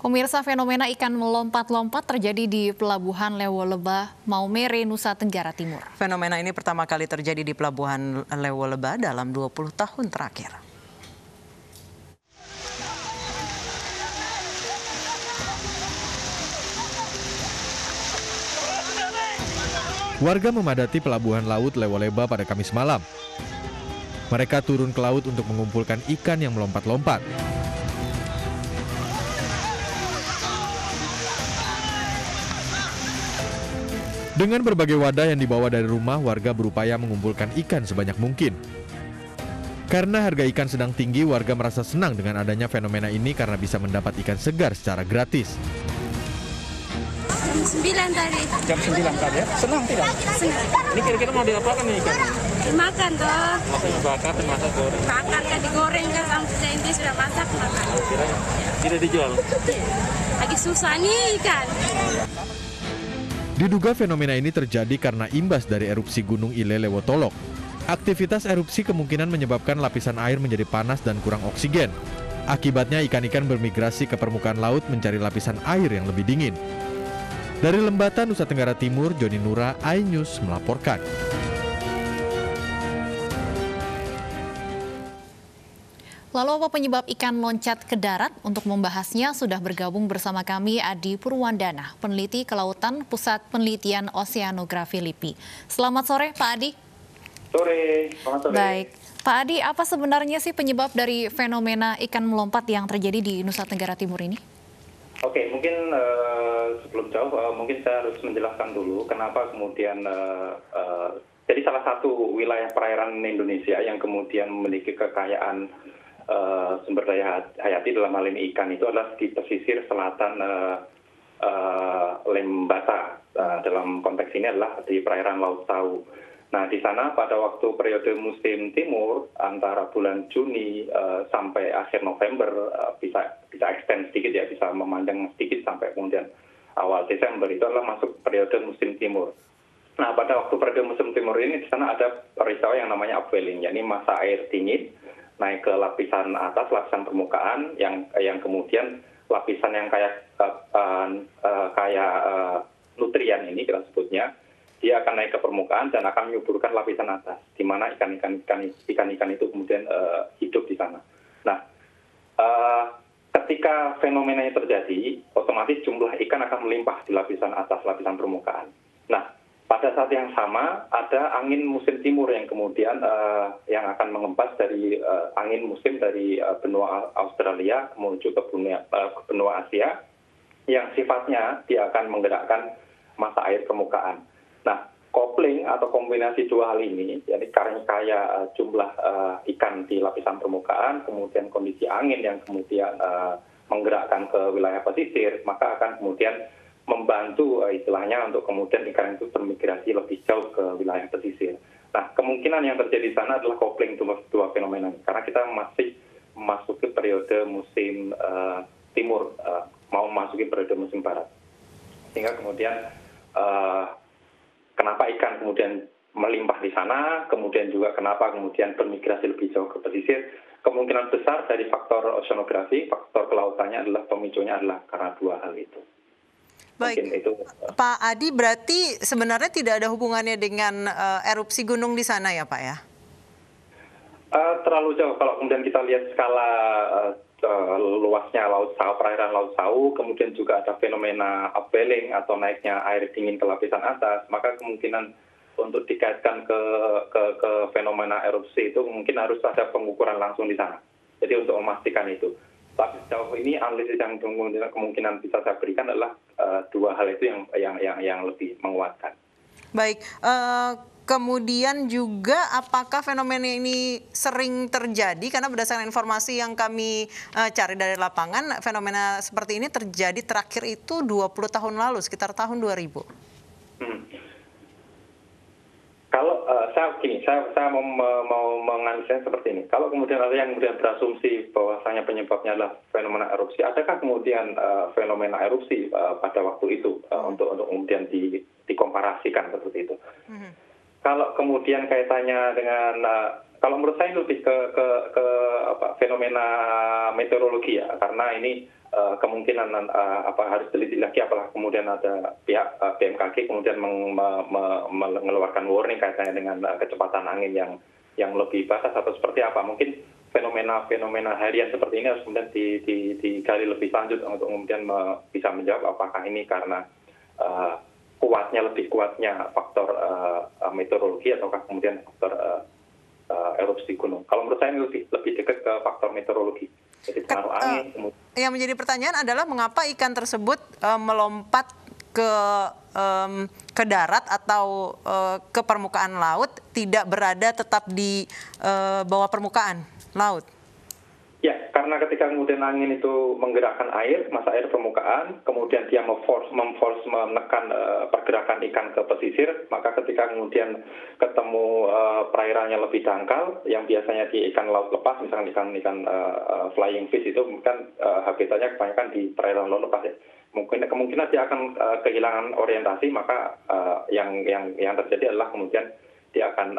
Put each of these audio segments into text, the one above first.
Pemirsa, fenomena ikan melompat-lompat terjadi di Pelabuhan Lewoleba, Maumere, Nusa Tenggara Timur. Fenomena ini pertama kali terjadi di Pelabuhan Lewoleba dalam 20 tahun terakhir. Warga memadati Pelabuhan Laut Lewoleba pada Kamis malam. Mereka turun ke laut untuk mengumpulkan ikan yang melompat-lompat. Dengan berbagai wadah yang dibawa dari rumah, warga berupaya mengumpulkan ikan sebanyak mungkin. Karena harga ikan sedang tinggi, warga merasa senang dengan adanya fenomena ini karena bisa mendapat ikan segar secara gratis. Jam 9 tadi ya? Senang tidak? Senang. Ini kira-kira mau diapakan nih ikan? Dimakan toh. Maksudnya dibakar, dimasak goreng? Bakar kan, digoreng kan, sampai ini sudah masak. Tidak dijual? Lagi susah nih ikan. Diduga fenomena ini terjadi karena imbas dari erupsi Gunung Ilelewotolok. Aktivitas erupsi kemungkinan menyebabkan lapisan air menjadi panas dan kurang oksigen. Akibatnya ikan-ikan bermigrasi ke permukaan laut mencari lapisan air yang lebih dingin. Dari Lembata, Nusa Tenggara Timur, Joni Nura, iNews melaporkan. Lalu apa penyebab ikan loncat ke darat? Untuk membahasnya sudah bergabung bersama kami Adi Purwandana, peneliti kelautan Pusat Penelitian Oseanografi Lipi. Selamat sore Pak Adi. Sore, selamat sore. Baik, Pak Adi, apa sebenarnya sih penyebab dari fenomena ikan melompat yang terjadi di Nusa Tenggara Timur ini? Oke, mungkin sebelum jauh mungkin saya harus menjelaskan dulu kenapa kemudian jadi salah satu wilayah perairan Indonesia yang kemudian memiliki kekayaan sumber daya hayati dalam hal ini ikan itu adalah di pesisir selatan Lembata. Dalam konteks ini adalah di perairan Laut Tahu. Nah, di sana pada waktu periode musim timur antara bulan Juni sampai akhir November, bisa extend sedikit ya, bisa memanjang sedikit sampai kemudian awal Desember, itu adalah masuk periode musim timur. Nah, pada waktu periode musim timur ini di sana ada peristiwa yang namanya upwelling, yakni masa air dingin naik ke lapisan atas, lapisan permukaan, yang kemudian lapisan yang kayak nutrien ini kita sebutnya, dia akan naik ke permukaan dan akan menyuburkan lapisan atas, di mana ikan-ikan itu kemudian hidup di sana. Nah, ketika fenomena ini terjadi, otomatis jumlah ikan akan melimpah di lapisan atas, lapisan permukaan. Nah, pada saat yang sama ada angin musim timur yang kemudian yang akan mengempas dari angin musim dari benua Australia menuju ke benua Asia, yang sifatnya dia akan menggerakkan massa air permukaan. Nah, kopling atau kombinasi dua hal ini, jadi karena kaya jumlah ikan di lapisan permukaan, kemudian kondisi angin yang kemudian menggerakkan ke wilayah pesisir, maka akan kemudian membantu istilahnya untuk kemudian ikan itu bermigrasi lebih jauh ke wilayah pesisir. Nah, kemungkinan yang terjadi di sana adalah kopling dua fenomena. Karena kita masih memasuki periode musim timur, mau memasuki periode musim barat. Sehingga kemudian kenapa ikan kemudian melimpah di sana, kemudian juga kenapa kemudian bermigrasi lebih jauh ke pesisir, kemungkinan besar dari faktor oceanografi, faktor kelautannya adalah pemicunya adalah karena dua hal itu. Baik, itu. Pak Adi, berarti sebenarnya tidak ada hubungannya dengan erupsi gunung di sana ya Pak ya? Terlalu jauh, kalau kemudian kita lihat skala luasnya Laut Sawu, perairan Laut Sawu, kemudian juga ada fenomena upwelling atau naiknya air dingin ke lapisan atas, maka kemungkinan untuk dikaitkan ke fenomena erupsi itu mungkin harus ada pengukuran langsung di sana. Jadi untuk memastikan itu. Tapi sejauh ini analisis yang kemungkinan bisa saya berikan adalah dua hal itu yang lebih menguatkan. Baik, kemudian juga apakah fenomena ini sering terjadi? Karena berdasarkan informasi yang kami cari dari lapangan, fenomena seperti ini terjadi terakhir itu 20 tahun lalu, sekitar tahun 2000. Kalau saya mau menganalisanya seperti ini. Kalau kemudian ada yang kemudian berasumsi bahwasanya penyebabnya adalah fenomena erupsi, adakah kemudian fenomena erupsi pada waktu itu untuk kemudian dikomparasikan seperti itu? Kalau kemudian kaitannya dengan kalau menurut saya lebih ke fenomena meteorologi ya, karena ini kemungkinan harus teliti lagi, apalagi kemudian ada pihak BMKG kemudian mengeluarkan warning kaitannya dengan kecepatan angin yang lebih batas atau seperti apa. Mungkin fenomena harian seperti ini harus kemudian digali lebih lanjut untuk kemudian bisa menjawab apakah ini karena lebih kuatnya faktor meteorologi ataukah kemudian faktor erupsi gunung. Kalau menurut saya ini lebih dekat ke faktor meteorologi. Jadi pengaruh angin. Yang menjadi pertanyaan adalah mengapa ikan tersebut melompat ke darat atau ke permukaan laut, tidak berada tetap di bawah permukaan laut? Ya, karena ketika kemudian angin itu menggerakkan air, massa air permukaan, kemudian dia menekan pergerakan ikan ke pesisir, maka ketika kemudian ketemu perairannya lebih dangkal, yang biasanya di ikan laut lepas, misalnya ikan flying fish itu kan habitatnya kebanyakan di perairan laut lepas ya. Kemungkinan dia akan kehilangan orientasi, maka yang terjadi adalah kemudian dia akan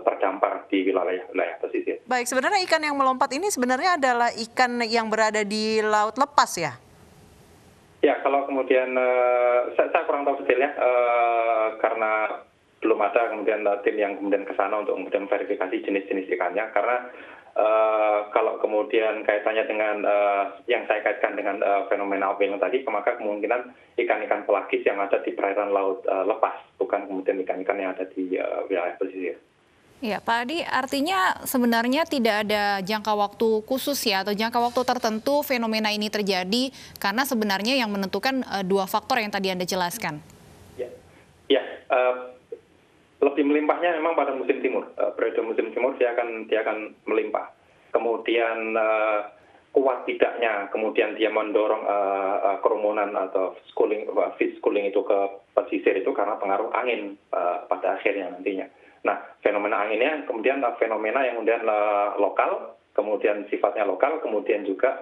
terdampar di wilayah pesisir. Baik, sebenarnya ikan yang melompat ini sebenarnya adalah ikan yang berada di laut lepas ya? Ya, kalau kemudian saya kurang tahu detailnya karena belum ada kemudian tim yang kemudian ke sana untuk kemudian verifikasi jenis-jenis ikannya, karena kalau kemudian kaitannya dengan yang saya kaitkan dengan fenomena opening tadi, maka kemungkinan ikan-ikan pelagis yang ada di perairan laut lepas, bukan kemudian ikan-ikan yang ada di wilayah pesisir. Ya, Pak Adi, artinya sebenarnya tidak ada jangka waktu khusus ya, atau jangka waktu tertentu fenomena ini terjadi, karena sebenarnya yang menentukan dua faktor yang tadi Anda jelaskan. Ya. Lebih melimpahnya memang pada musim timur, periode musim timur dia akan melimpah. Kemudian kuat tidaknya, kemudian dia mendorong kerumunan atau fish schooling itu ke pesisir itu karena pengaruh angin pada akhirnya nantinya. Nah, fenomena anginnya kemudian fenomena yang kemudian lokal, kemudian sifatnya lokal, kemudian juga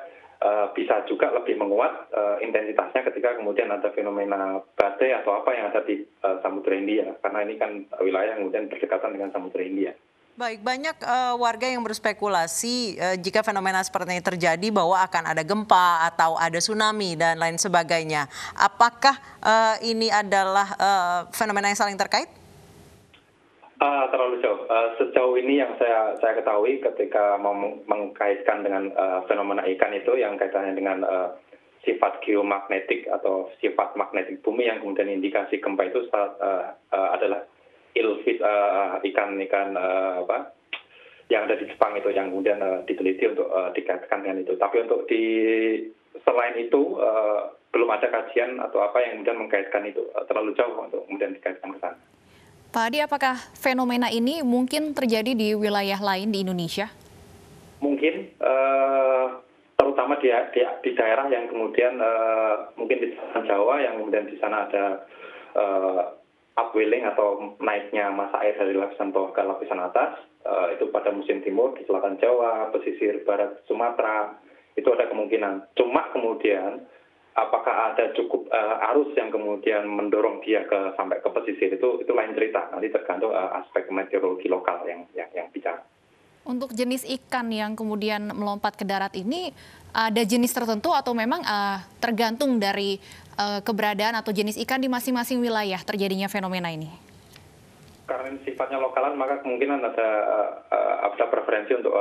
bisa juga lebih menguat intensitasnya ketika kemudian ada fenomena badai atau apa yang ada di Samudra Hindia, karena ini kan wilayah yang kemudian berdekatan dengan Samudra Hindia. Baik, banyak warga yang berspekulasi jika fenomena seperti ini terjadi bahwa akan ada gempa atau ada tsunami dan lain sebagainya. Apakah ini adalah fenomena yang saling terkait? Terlalu jauh. Sejauh ini yang saya ketahui ketika mengkaitkan dengan fenomena ikan itu yang kaitannya dengan sifat geomagnetik atau sifat magnetik bumi yang kemudian indikasi gempa itu adalah ikan yang ada di Jepang itu yang kemudian diteliti untuk dikaitkan dengan itu. Tapi untuk selain itu belum ada kajian atau apa yang kemudian mengkaitkan itu, terlalu jauh untuk kemudian dikaitkan ke sana. Pak Adi, apakah fenomena ini mungkin terjadi di wilayah lain di Indonesia? Mungkin, terutama di daerah yang kemudian mungkin di selatan Jawa yang kemudian di sana ada upwelling atau naiknya massa air dari lapisan bawah ke lapisan atas, itu pada musim timur di selatan Jawa, pesisir barat Sumatera, itu ada kemungkinan. Cuma kemudian apakah ada cukup arus yang kemudian mendorong dia sampai ke pesisir itu lain cerita. Nanti tergantung aspek meteorologi lokal yang bicara. Untuk jenis ikan yang kemudian melompat ke darat ini ada jenis tertentu atau memang tergantung dari keberadaan atau jenis ikan di masing-masing wilayah terjadinya fenomena ini? Karena ini sifatnya lokalan, maka kemungkinan ada preferensi untuk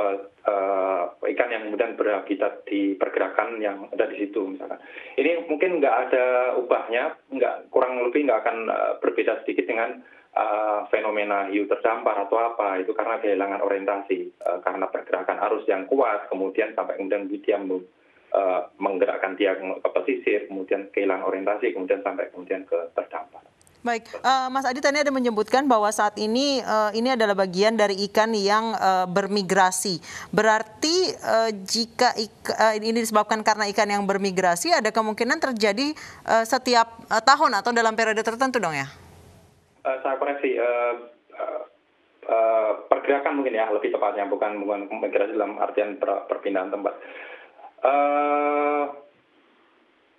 ikan yang kemudian berhabitat di pergerakan yang ada di situ misalkan. Ini mungkin nggak ada ubahnya, kurang lebih nggak akan berbeda sedikit dengan fenomena hiu terdampar atau apa itu, karena kehilangan orientasi karena pergerakan arus yang kuat, kemudian sampai kemudian dia menggerakkan dia ke pesisir, kemudian kehilangan orientasi, kemudian sampai kemudian ke terdampar. Baik, Mas Adi tadi ada menyebutkan bahwa saat ini adalah bagian dari ikan yang bermigrasi. Berarti jika ini disebabkan karena ikan yang bermigrasi, ada kemungkinan terjadi setiap tahun atau dalam periode tertentu dong ya? Saya koreksi, pergerakan mungkin ya lebih tepatnya, bukan migrasi dalam artian perpindahan tempat.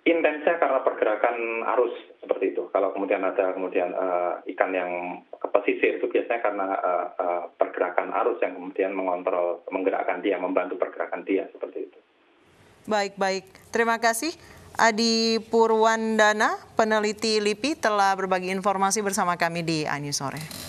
Intensnya karena pergerakan arus seperti itu. Kalau kemudian ada ikan yang ke pesisir itu biasanya karena pergerakan arus yang kemudian mengontrol, menggerakkan dia, membantu pergerakan dia seperti itu. Baik. Terima kasih Adi Purwandana, peneliti LIPI, telah berbagi informasi bersama kami di iNews Sore.